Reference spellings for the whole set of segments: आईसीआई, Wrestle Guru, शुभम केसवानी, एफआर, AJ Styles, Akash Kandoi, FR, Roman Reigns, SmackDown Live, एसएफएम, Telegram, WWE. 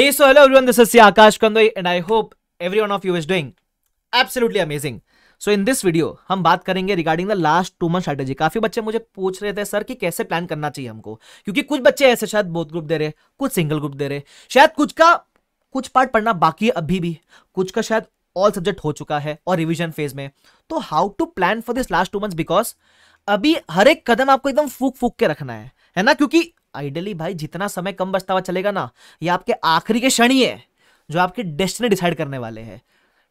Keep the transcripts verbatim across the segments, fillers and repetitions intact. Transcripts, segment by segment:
Hey, so hello everyone, this is Akash Kandoi and I hope every one of you is doing absolutely amazing. So in this video हम बात करेंगे regarding the last two month strategy. काफी बच्चे मुझे पूछ रहे थे sir कि कैसे प्लान करना चाहिए हमको, क्योंकि कुछ बच्चे ऐसे शायद बोथ ग्रुप दे रहे, कुछ सिंगल ग्रुप दे रहे, शायद कुछ का कुछ पार्ट पढ़ना बाकी अभी भी, कुछ का शायद ऑल सब्जेक्ट हो चुका है और रिविजन फेज में. तो how to plan for this last two months, because अभी हर एक कदम आपको एकदम फूक फूक के रखना है है ना, क्योंकि आइडियली भाई जितना समय कम बचता हुआ चलेगा ना, ये आपके आखिरी के क्षण ही है जो आपके डेस्टिनी डिसाइड करने वाले हैं.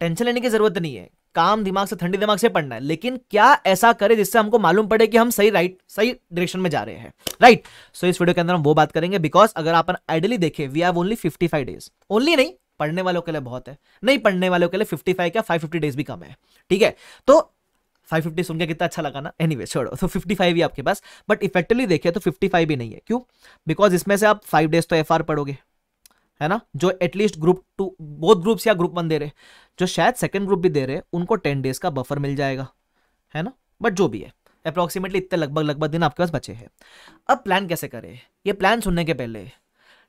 टेंशन लेने की जरूरत नहीं है, काम दिमाग से ठंडी दिमाग से पढ़ना है. लेकिन क्या ऐसा करें जिससे हमको मालूम पड़े कि हम सही राइट सही डायरेक्शन में जा रहे हैं, राइट. सो इस वीडियो के अंदर हम वो बात करेंगे, बिकॉज अगर आप आइडियली देखें we have only fifty five days. Only नहीं, पढ़ने वालों के लिए बहुत है, नहीं पढ़ने वालों के लिए फिफ्टी फाइव क्या फाइव फिफ्टी डेज भी कम है, ठीक है. तो फाइव फिफ्टी सुन के कितना अच्छा लगा ना. एनीवे छोड़ो, तो फिफ्टी फाइव ही आपके पास, बट इफेक्टिवली देखिए तो फिफ्टी फाइव भी नहीं है. क्यों? बिकॉज इसमें से आप फाइव डेज तो एफआर पढ़ोगे, है ना, जो at least group two both groups या ग्रुप वन दे रहे, जो शायद सेकंड ग्रुप भी दे रहे, उनको टेन डेज का बफर मिल जाएगा, है ना. बट जो भी है अप्रॉक्सीमेटली इतने लगभग लगभग दिन आपके पास बचे हैं. अब प्लान कैसे करें, ये प्लान सुनने के पहले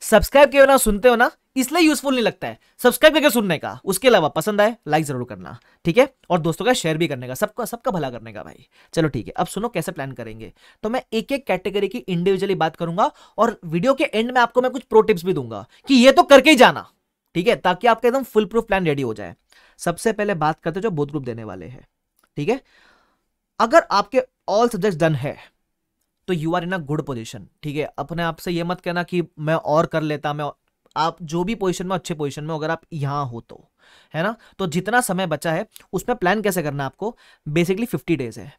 सब्सक्राइब किए हो ना, सुनते हो ना, इसलिए यूजफुल नहीं लगता है सब्सक्राइब करके सुनने का. उसके अलावा पसंद आए लाइक जरूर करना, ठीक है, और दोस्तों का शेयर भी करने का, सबका सबका भला करने का भाई. चलो ठीक है, अब सुनो कैसे प्लान करेंगे. तो मैं एक एक कैटेगरी की इंडिविजुअली बात करूंगा और वीडियो के एंड में आपको मैं कुछ प्रो टिप्स भी दूंगा कि ये तो करके ही जाना, ठीक है, ताकि आपका एकदम फुल प्रूफ प्लान रेडी हो जाए. सबसे पहले बात करते जो बोथ ग्रुप देने वाले हैं, ठीक है. अगर आपके ऑल सब्जेक्ट डन है तो you are in a good position, ठीक है. अपने आप से ये मत कहना कि मैं और कर लेता, मैं आप जो भी पोजीशन में अच्छे पोजीशन में, अगर आप यहाँ हो तो, है ना. तो जितना समय बचा है उसमें प्लान कैसे करना आपको, बेसिकली फिफ्टी डेज है,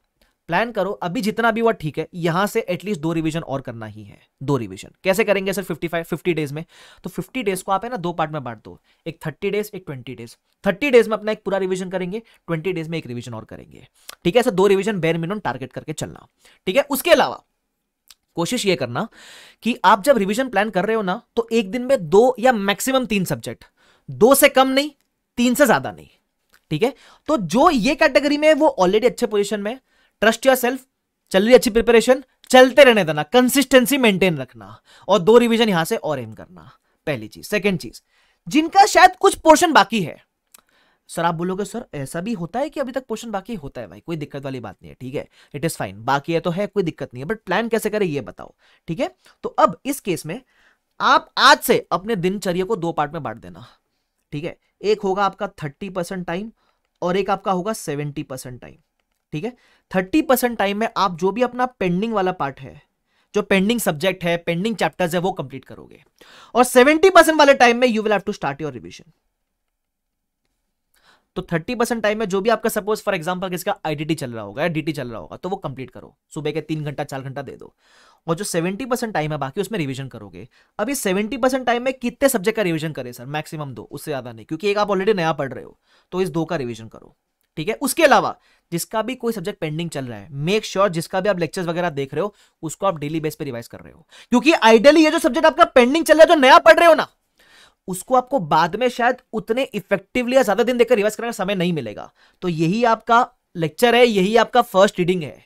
प्लान करो अभी जितना भी हुआ, ठीक है. यहाँ से एटलीस्ट दो रिवीजन और करना ही है. दो रिवीजन कैसे करेंगे sir fifty five fifty days में? तो फिफ्टी डेज को आप है ना दो पार्ट में बांट दो, एक थर्टी डेज एक ट्वेंटी डेज. थर्टी डेज में अपना एक पूरा रिवीजन करेंगे, ट्वेंटी डेज में एक रिवीजन और करेंगे, ठीक है. ऐसा दो रिवीजन बेयर मिनिमम टारगेट करके चलना, ठीक है. उसके अलावा कोशिश ये करना कि आप जब रिवीजन प्लान कर रहे हो ना, तो एक दिन में दो या मैक्सिमम तीन सब्जेक्ट, दो से कम नहीं, तीन से ज्यादा नहीं, ठीक है. तो जो ये कैटेगरी में है वो ऑलरेडी अच्छे पोजीशन में, ट्रस्ट योर सेल्फ, चल रही अच्छी प्रिपरेशन, चलते रहने देना, कंसिस्टेंसी मेंटेन रखना, और दो रिवीजन यहां से और एम करना, पहली चीज. सेकेंड चीज, जिनका शायद कुछ पोर्शन बाकी है, सर आप बोलोगे सर ऐसा भी होता है कि अभी तक पोर्शन बाकी होता है, भाई कोई दिक्कत वाली बात नहीं है, ठीक है, इट इज फाइन. बाकी है तो है, कोई दिक्कत नहीं है, बट प्लान कैसे करें ये बताओ, ठीक है. तो अब इस केस में आप आज से अपने दिनचर्या को दो पार्ट में बांट देना, ठीक है. एक होगा आपका थर्टी परसेंट टाइम और एक आपका होगा सेवेंटी परसेंट टाइम, ठीक है. थर्टी परसेंट टाइम में आप जो भी अपना पेंडिंग वाला पार्ट है, जो पेंडिंग सब्जेक्ट है, पेंडिंग चैप्टर्स है, वो कंप्लीट करोगे, और सेवेंटी परसेंट वाले टाइम में you will have to start your revision. तो थर्टी परसेंट टाइम में जो भी आपका सपोज फॉर एग्जांपल किसका आईडीटी चल रहा होगा या डीटी चल रहा होगा, तो वो कंप्लीट करो, सुबह के तीन घंटा चार घंटा दे दो. और जो सेवेंटी परसेंट टाइम है बाकी उसमें रिवीजन करोगे. अब इस सेवेंटी परसेंट टाइम में कितने सब्जेक्ट का रिवीजन करें सर? मैक्सिमम दो, उससे ज्यादा नहीं, क्योंकि एक आप ऑलरेडी नया पढ़ रहे हो, तो इस दो का रिवीजन करो, ठीक है. उसके अलावा जिसका भी कोई सब्जेक्ट पेंडिंग चल रहा है, मेक श्योर sure जिसका भी आप लेक्चर्स वगैरह देख रहे हो उसको आप डेली बेस पर रिवाइज कर रहे हो, क्योंकि आइडियली ये जो सब्जेक्ट आपका पेंडिंग चल रहा है, जो नया पढ़ रहे हो ना, उसको आपको बाद में शायद उतने इफेक्टिवली या ज्यादा दिन देकर रिवाइज करने का समय नहीं मिलेगा. तो यही आपका लेक्चर है, यही आपका फर्स्ट रीडिंग है,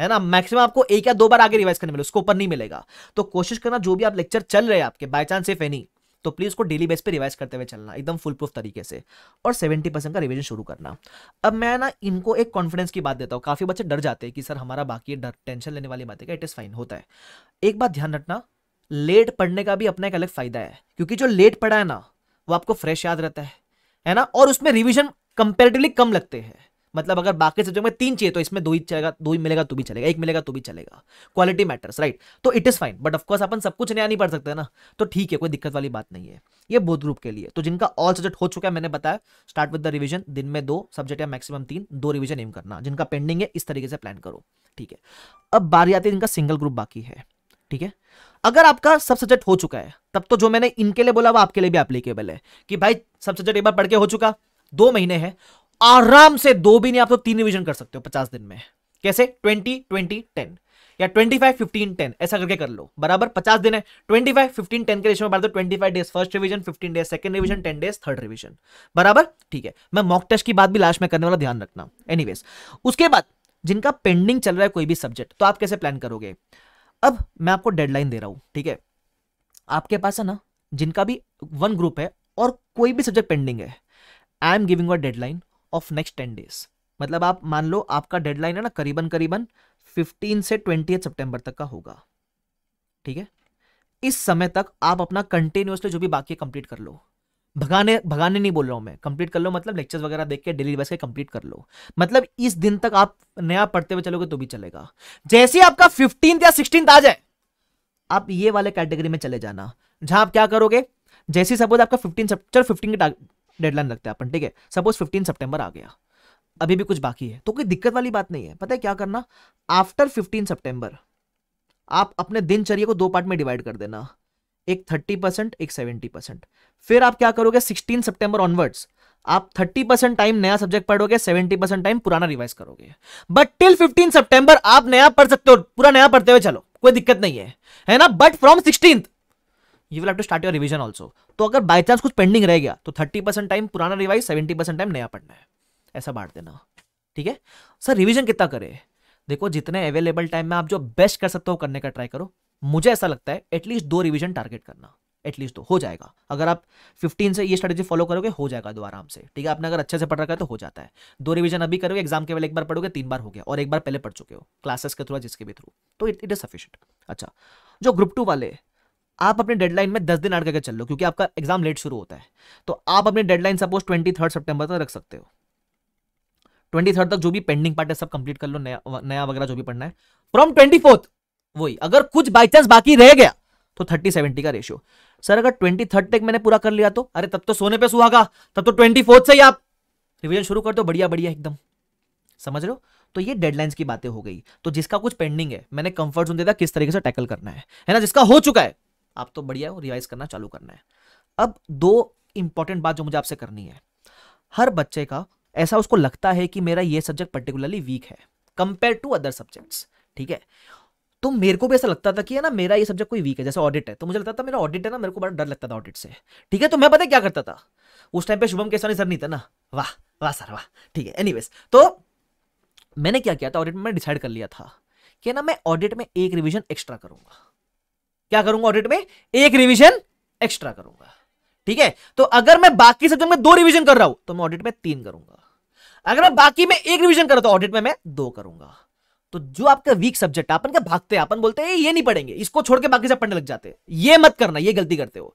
है ना. मैक्सिमम आपको एक या दो बार आगे रिवाइज करने मिले, उसको ऊपर नहीं मिलेगा. तो कोशिश करना जो भी आप लेक्चर चल रहे हैं आपके, बाय चांस इफ एनी, तो प्लीज उसको डेली बेस पे रिवाइज करते हुए चलना, एकदम फुल प्रूफ तरीके से, और सेवेंटी परसेंट का रिवीजन शुरू करना. अब मैं ना इनको एक कॉन्फिडेंस की बात देता हूँ. काफी बच्चे डर जाते हैं कि सर हमारा बाकी डर, टेंशन लेने वाली बात है, इट इज फाइन होता है. एक बात ध्यान रखना, लेट पढ़ने का भी अपना एक अलग फायदा है, क्योंकि जो लेट पढ़ा है ना वो आपको फ्रेश याद रहता है, है ना, और उसमें रिवीजन कंपैरेटिवली कम लगते हैं. मतलब अगर बाकी सब्जेक्ट में तीन चाहिए तो इसमें दो ही चलेगा, दो ही मिलेगा तो भी चलेगा, एक मिलेगा तो भी चलेगा. Quality matters, right. तो it is fine, but of course अपन सब कुछ नया नहीं पढ़ सकते ना, तो ठीक है, कोई दिक्कत वाली बात नहीं है. ये बोथ ग्रुप के लिए. तो जिनका ऑल सब्जेक्ट हो चुका है, मैंने बताया स्टार्ट विद द रिवीजन, दिन में दो सब्जेक्ट या मैक्सिमम तीन, दो रिवीजन एम करना. जिनका पेंडिंग है इस तरीके से प्लान करो, ठीक है. अब बारी आती है जिनका सिंगल ग्रुप बाकी है, ठीक है. अगर आपका सब सब्जेक्ट हो चुका है तब तो जो मैंने इनके लिए बोला वो आपके लिए भी एप्लीकेबल है कि भाई सब सब्जेक्ट एक बार पढ़ के हो चुका, दो महीने हैं, आराम से दो भी नहीं, आप तो तीन रिवीजन कर सकते हो पचास दिन में. कैसे? ट्वेंटी ट्वेंटी टेन या ट्वेंटी फाइव फिफ्टीन टेन, ऐसा करके कर लो. बराबर पचास दिन है, ट्वेंटी फाइव फिफ्टीन टेन के रेशियो में बांट दो. Twenty five days first revision, fifteen days second revision, ten days third revision, बराबर, ठीक है. मैं मॉक टेस्ट की बात भी लास्ट में करने वाला, ध्यान रखना. एनीवेज, उसके बाद जिनका पेंडिंग चल रहा है कोई भी सब्जेक्ट, तो आप कैसे प्लान करोगे? अब मैं आपको डेडलाइन दे रहा हूं, ठीक है. आपके पास है ना जिनका भी वन ग्रुप है और कोई भी सब्जेक्ट पेंडिंग है, I am giving a deadline of next ten days. मतलब आप मान लो आपका डेडलाइन है ना करीबन करीबन फिफ्टीन से ट्वेंटी सितंबर तक का होगा, ठीक है। इस समय तक आप अपना कंटिन्यूसली जो भी बाकी है कंप्लीट कर लो, भगाने भगाने नहीं बोल रहा हूं मैं, कंप्लीट कर लो मतलब लेक्चर्स वगैरह देख के डेली बेस के कंप्लीट कर लो। मतलब इस दिन तक आप नया पढ़ते हुए चलोगे तो भी चलेगा। जैसे आपका फिफ्टींथ या सिक्सटींथ आ जाए आप ये वाले कैटेगरी में चले जाना, जहां आप क्या करोगे, जैसे सपोज आपका फिफ्टीन चलो फिफ्टीन की डेडलाइन रखते हैं अपन, ठीक है। सपोज फिफ्टीन सेप्टेम्बर आ गया, अभी भी कुछ बाकी है, तो कोई दिक्कत वाली बात नहीं है। पता है क्या करना, आफ्टर फिफ्टीन सेप्टेम्बर आप अपने दिनचर्या को दो पार्ट में डिवाइड कर देना, एक थर्टी परसेंट, एक सेवेंटी परसेंट। फिर आप क्या करोगे सिक्सटीन सितंबर ऑनवर्ड्स आप थर्टी परसेंट टाइम नया सब्जेक्ट पढ़ोगे, सेवेंटी परसेंट टाइम पुराना रिवाइज करोगे। बट टिल फिफ्टीन सितंबर आप नया पढ़ सकते हो, पूरा नया पढ़ते हुए चलो, कोई दिक्कत नहीं है, है ना। But from sixteenth you will have to start your revision also. तो अगर बाय चांस कुछ पेंडिंग रह गया तो थर्टी परसेंट टाइम पुराना रिवाइज, सेवेंटी परसेंट टाइम नया पढ़ना है, ऐसा बांट देना, ठीक है। सर रिवीजन कितना करें, देखो जितने अवेलेबल टाइम में आप जो बेस्ट कर सकते हो करने का ट्राई करो। मुझे ऐसा लगता है एटलीस्ट दो रिवीजन टारगेट करना, एटलीस्ट दो हो जाएगा। अगर आप फिफ्टीन से ये स्ट्रेटेजी फॉलो करोगे हो जाएगा दो आराम से, ठीक है। आपने अगर अच्छे से पढ़ रखा है तो हो जाता है। दो रिवीजन अभी करोगे, एग्जाम के पहले एक बार पढ़ोगे, तीन बार हो गया, और एक बार पहले पढ़ चुके हो क्लासेस के थ्रू जिसके भी थ्रू, तो इट इट इज सफिशिएंट। अच्छा, जो ग्रुप टू वाले आप अपने डेडलाइन में दस दिन ऐड करके चल लो, क्योंकि आपका एग्जाम लेट शुरू होता है, तो आप अपनी deadline suppose twenty third September तक रख सकते हो। ट्वेंटी थर्ड तक जो भी पेंडिंग पार्ट है सब कंप्लीट कर लो, नया नया वगैरह जो भी पढ़ना है। फ्रॉम ट्वेंटी फोर्थ वही, अगर कुछ बाई चांस बाकी रह गया तो थर्टी सेवेंटी का रेशियो। सर अगर ट्वेंटी थर्ड तक मैंने पूरा कर लिया तो अरे तब तो सोने पे सुहागा, तब तो ट्वेंटी फोर्थ से ही आप रिवीजन शुरू कर दो, बढ़िया बढ़िया एकदम, समझ रहे हो। तो ये डेडलाइंस की बातें हो गई। तो जिसका कुछ पेंडिंग है, मैंने कंफर्ट जोन दिया था किस तरीके से टैकल करना है, है ना। जिसका हो चुका है आप तो बढ़िया हो, रिवाइज करना चालू करना है। अब दो इंपॉर्टेंट बात जो मुझे आपसे करनी है, हर बच्चे का ऐसा उसको लगता है कि मेरा ये सब्जेक्ट पर्टिकुलरली वीक है कंपेयर टू अदर सब्जेक्ट्स, ठीक है। तो मेरे को भी ऐसा लगता था कि है ना मेरा ये सब्जेक्ट कोई वीक है, जैसे ऑडिट है, तो मुझे लगता था मेरा ऑडिट है ना, मेरे को बड़ा डर लगता था ऑडिट से, ठीक है। तो मैं पता क्या करता था उस टाइम पे, शुभम केसवानी सर नहीं था ना, वाह वाह सर वाह, ठीक है। एनीवेज, तो मैंने क्या किया था, ऑडिट में डिसाइड कर लिया था कि ना मैं ऑडिट में एक रिविजन एक्स्ट्रा करूंगा। क्या करूंगा, ऑडिट में एक रिविजन एक्स्ट्रा करूंगा, ठीक है। तो अगर मैं बाकी सब्जेक्ट में दो रिविजन कर रहा हूं तो मैं ऑडिट में तीन करूंगा, अगर मैं बाकी में एक रिविजन कर रहा हूं तो ऑडिट में मैं दो करूंगा। तो जो आपका वीक सब्जेक्ट, अपन क्या भागते हैं, अपन बोलते हैं ये नहीं पढ़ेंगे, इसको छोड़ के बाकी सब पढ़ने लग जाते हैं, ये मत करना, ये गलती करते हो।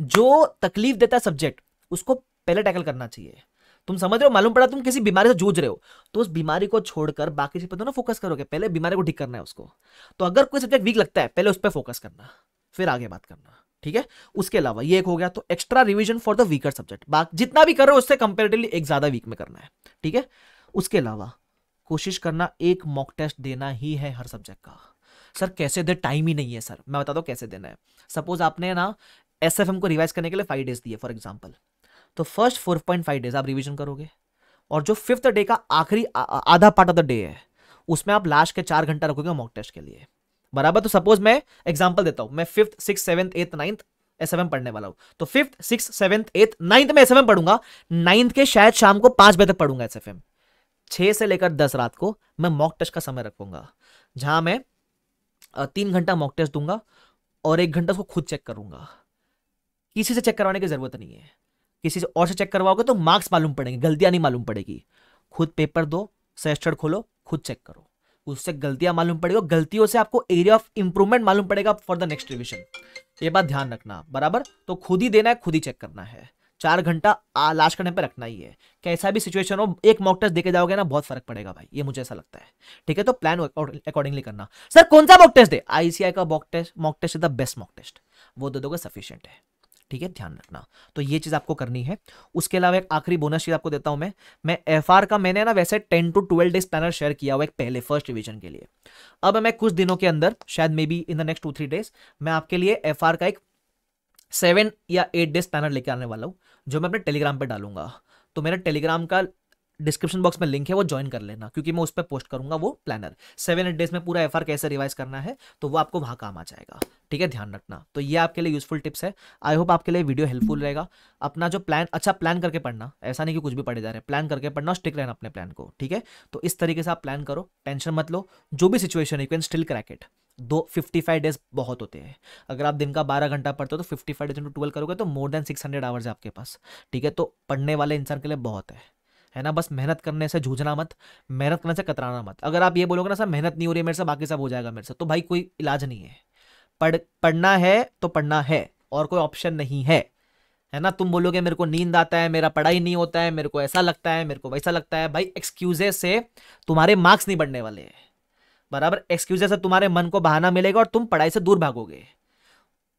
जो तकलीफ देता है सब्जेक्ट उसको पहले टैकल करना चाहिए। तुम समझ रहे हो, मालूम पड़ा तुम किसी बीमारी से जूझ रहे हो, तो उस बीमारी को छोड़कर बाकी चीज पर ना फोकस करोगे, पहले बीमारी को ठीक करना है उसको। तो अगर कोई सब्जेक्ट वीक लगता है पहले उस पर फोकस करना, फिर आगे बात करना, ठीक है। उसके अलावा ये एक हो गया, तो extra revision for the weaker subject, बाकी जितना भी कर रहे हो उससे कंपेरेटिवली एक ज्यादा वीक में करना है, ठीक है। उसके अलावा कोशिश करना एक मॉक टेस्ट देना ही है हर सब्जेक्ट का। सर कैसे दे, टाइम ही नहीं है सर, मैं बता दो कैसे देना है। सपोज आपने ना एसएफएम को रिवाइज करने के लिए फाइव डेज दिए फॉर एग्जांपल, तो first four point five days आप रिवीजन करोगे, और जो फिफ्थ डे का आखिरी आधा पार्ट ऑफ द डे है उसमें आप लास्ट के चार घंटा रखोगे मॉक टेस्ट के लिए, बराबर। तो सपोज मैं एग्जाम्पल देता हूँ, मैं fifth six seventh eighth ninth एसएफएम पढ़ने वाला हूँ, तो fifth six seventh eighth ninth में एसएफएम पढ़ूंगा, नाइन्थ के शायद शाम को पाँच बजे तक पढ़ूंगा एसएफएम, छः से लेकर दस रात को मैं मॉक टेस्ट का समय रखूंगा, जहां मैं तीन घंटा मॉक टेस्ट दूंगा और एक घंटा उसको खुद चेक करूंगा। किसी से चेक करवाने की जरूरत नहीं है, किसी से और से चेक करवाओगे तो मार्क्स मालूम पड़ेंगे, गलतियां नहीं मालूम पड़ेगी। खुद पेपर दो, सेस्टर खोलो, खुद चेक करो, उससे गलतियां मालूम पड़ेगी, और गलतियों से आपको एरिया ऑफ इंप्रूवमेंट मालूम पड़ेगा फॉर द नेक्स्ट रिविजन। ये बात ध्यान रखना, बराबर। तो खुद ही देना है, खुद ही चेक करना है, चार घंटा लास्ट करने पे रखना ही है। कैसा भी सिचुएशन हो एक मॉक टेस्ट देके जाओगे ना बहुत फर्क पड़ेगा भाई, ये मुझे ऐसा लगता है, ठीक है। तो प्लान अकॉर्डिंगली करना। सर कौन सा मॉक टेस्ट दे, आईसीआई का mock test mock test is the best mock test, वो दे दोगे सफिशिएंट है, ठीक है, ध्यान रखना। तो ये चीज आपको करनी है। उसके अलावा एक आखिरी बोनस चीज आपको देता हूं मैं मैं एफ आर का मैंने ना वैसे ten to twelve days planner share किया हुआ एक पहले फर्स्ट रिवीजन के लिए। अब मैं कुछ दिनों के अंदर, शायद maybe in the next two three days, मैं आपके लिए एफ आर का एक सेवन या एट डेज प्लानर लेके आने वाला हूँ, जो मैं अपने टेलीग्राम पे डालूंगा। तो मेरे टेलीग्राम का डिस्क्रिप्शन बॉक्स में लिंक है, वो ज्वाइन कर लेना, क्योंकि मैं उस पर पोस्ट करूंगा वो प्लानर, सेवन एट डेज में पूरा एफआर कैसे रिवाइज करना है, तो वो आपको वहाँ काम आ जाएगा, ठीक है, ध्यान रखना। तो ये आपके लिए यूजफुल टिप्स है, आई होप आपके लिए वीडियो हेल्पफुल रहेगा। अपना जो प्लान, अच्छा प्लान करके पढ़ना, ऐसा नहीं कि कुछ भी पढ़े जा रहे, प्लान करके पढ़ना, स्टिक रहना अपने प्लान को, ठीक है। तो इस तरीके से आप प्लान करो, टेंशन मत लो, जो भी सिचुएशन है you can still crack it. दो फिफ्टी फाइव डेज बहुत होते हैं। अगर आप दिन का बारह घंटा पढ़ते हो तो fifty five days into twelve करोगे तो more than six hundred hours है आपके पास। ठीक है, तो पढ़ने वाले इंसान के लिए बहुत है, है ना। बस मेहनत करने से जूझना मत, मेहनत करने से कतराना मत। अगर आप ये बोलोगे ना सर मेहनत नहीं हो रही मेरे से, बाकी सब हो जाएगा मेरे से, तो भाई कोई इलाज नहीं है। पढ़ पढ़ना है तो पढ़ना है और कोई ऑप्शन नहीं है, है ना। तुम बोलोगे मेरे को नींद आता है, मेरा पढ़ाई नहीं होता है, मेरे को ऐसा लगता है, मेरे को वैसा लगता है, भाई एक्सक्यूजे से तुम्हारे मार्क्स नहीं बढ़ने वाले हैं, बराबर। एक्सक्यूजे से तुम्हारे मन को बहाना मिलेगा और तुम पढ़ाई से दूर भागोगे।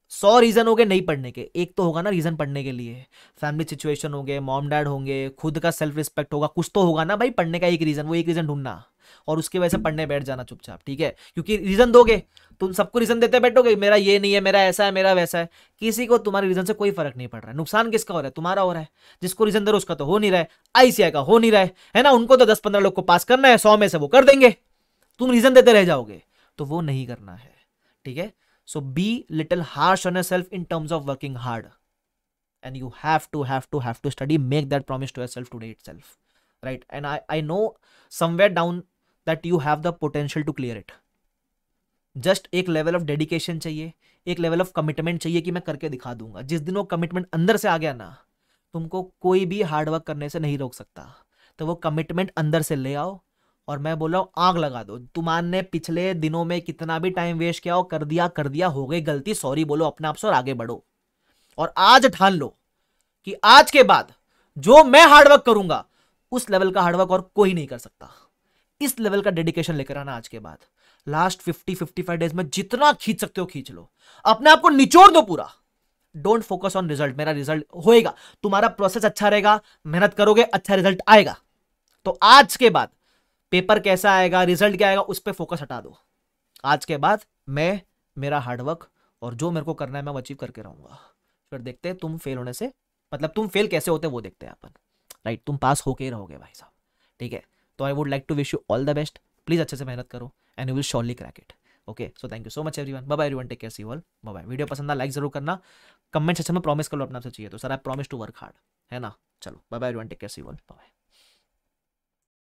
सौ रीज़न हो गए नहीं पढ़ने के, एक तो होगा ना रीज़न पढ़ने के लिए, फैमिली सिचुएशन होंगे, मॉम डैड होंगे, खुद का सेल्फ रिस्पेक्ट होगा, कुछ तो होगा ना भाई पढ़ने का एक रीज़न। वो एक रीज़न ढूंढना और उसकी वजह से पढ़ने बैठ जाना चुपचाप, ठीक है। क्योंकि रीज़न दोगे, तुम सबको रीज़न देते बैठोगे, मेरा ये नहीं है, मेरा ऐसा है, मेरा वैसा है, किसी को तुम्हारे रीज़न से कोई फर्क नहीं पड़ रहा है। नुकसान किसका हो रहा है? तुम्हारा हो रहा है। जिसको रीज़न दे रहा है उसका तो हो नहीं रहा है, आईसीआई का हो नहीं रहा है, है ना। उनको तो दस पंद्रह लोग को पास करना है, सौ में से वो कर देंगे, तुम रीज़न देते रह जाओगे, तो वो नहीं करना है, ठीक है। So be little harsh on yourself in terms of working hard, and you have to have to have to study. Make that promise to yourself today itself, right? And I I know somewhere down that you have the potential to clear it. Just एक level of dedication चाहिए, एक level of commitment चाहिए कि मैं करके दिखा दूंगा। जिस दिन वो commitment अंदर से आ गया ना, तुमको कोई भी hard work करने से नहीं रोक सकता। तो वो commitment अंदर से ले आओ और मैं बोला हूँ आग लगा दो। तुमने पिछले दिनों में कितना भी टाइम वेस्ट किया हो, कर दिया कर दिया हो गई गलती, सॉरी बोलो अपने आप से और आगे बढ़ो। और आज ठान लो कि आज के बाद जो मैं हार्डवर्क करूंगा उस लेवल का हार्डवर्क और कोई नहीं कर सकता। इस लेवल का डेडिकेशन लेकर आना आज के बाद। Last fifty fifty five days में जितना खींच सकते हो खींच लो, अपने आप को निचोड़ दो पूरा। डोंट फोकस ऑन रिजल्ट, मेरा रिजल्ट होएगा। तुम्हारा प्रोसेस अच्छा रहेगा, मेहनत करोगे, अच्छा रिजल्ट आएगा। तो आज के बाद पेपर कैसा आएगा, रिजल्ट क्या आएगा, उस पर फोकस हटा दो। आज के बाद मैं मेरा हार्डवर्क और जो मेरे को करना है मैं अचीव करके रहूँगा। फिर देखते हैं तुम फेल होने से, मतलब तुम फेल कैसे होते हैं वो देखते हैं अपन, राइट। तुम पास होके ही रहोगे भाई साहब, ठीक है। तो I would like to wish you all the best. Please अच्छे से मेहनत करो and you will surely crack it. Okay, so thank you so much everyone. Bye bye everyone, take care, see you all, bye bye. Video पसंद आया like जरूर करना, comment section में promise कर लो अपने आपसे चाहिए तो sir I promise to work hard, है ना। चलो bye bye everyone, take care, see you all, bye bye.